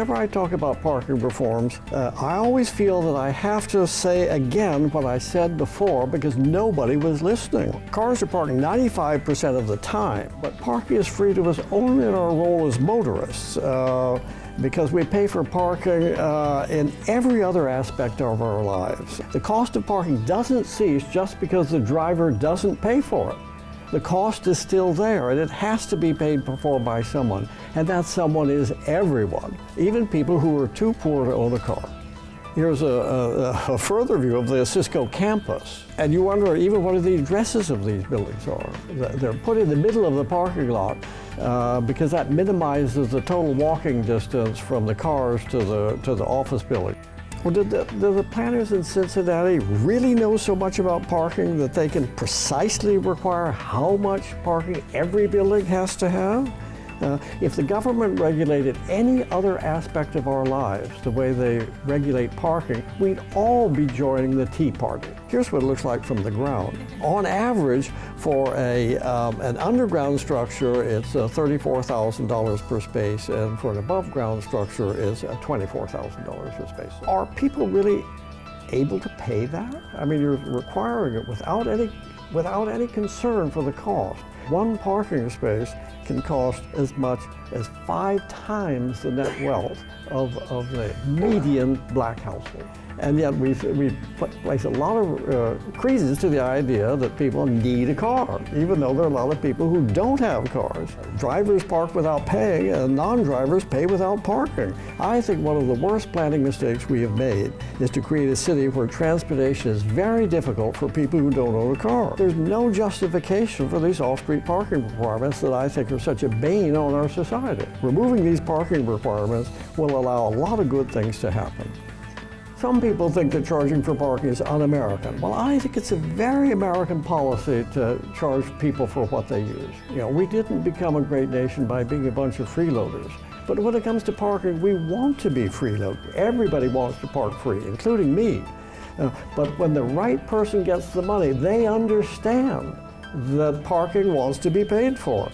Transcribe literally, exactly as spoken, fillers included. whenever I talk about parking reforms, uh, I always feel that I have to say again what I said before because nobody was listening. Cars are parking ninety-five percent of the time, but parking is free to us only in our role as motorists uh, because we pay for parking uh, in every other aspect of our lives. The cost of parking doesn't cease just because the driver doesn't pay for it. The cost is still there, and it has to be paid for by someone, and that someone is everyone, even people who are too poor to own a car. Here's a, a, a further view of the Cisco campus, and you wonder even what the addresses of these buildings are. They're put in the middle of the parking lot uh, because that minimizes the total walking distance from the cars to the, to the office building. Well, did the, did the planners in Cincinnati really know so much about parking that they can precisely require how much parking every building has to have? Uh, if the government regulated any other aspect of our lives the way they regulate parking, we'd all be joining the Tea Party. Here's what it looks like from the ground. On average, for a, um, an underground structure, it's uh, thirty-four thousand dollars per space, and for an above-ground structure, it's uh, twenty-four thousand dollars per space. Are people really able to pay that? I mean, you're requiring it without any, without any concern for the cost. One parking space can cost as much as five times the net wealth of, of the median black household. And yet we we place a lot of uh, creases to the idea that people need a car, even though there are a lot of people who don't have cars. Drivers park without paying, and non-drivers pay without parking. I think one of the worst planning mistakes we have made is to create a city where transportation is very difficult for people who don't own a car. There's no justification for these off-street parking requirements that I think are such a bane on our society. Removing these parking requirements will allow a lot of good things to happen. Some people think that charging for parking is un-American. Well, I think it's a very American policy to charge people for what they use. You know, we didn't become a great nation by being a bunch of freeloaders. But when it comes to parking, we want to be freeloaders. Everybody wants to park free, including me. Uh, but when the right person gets the money, they understand that parking wants to be paid for.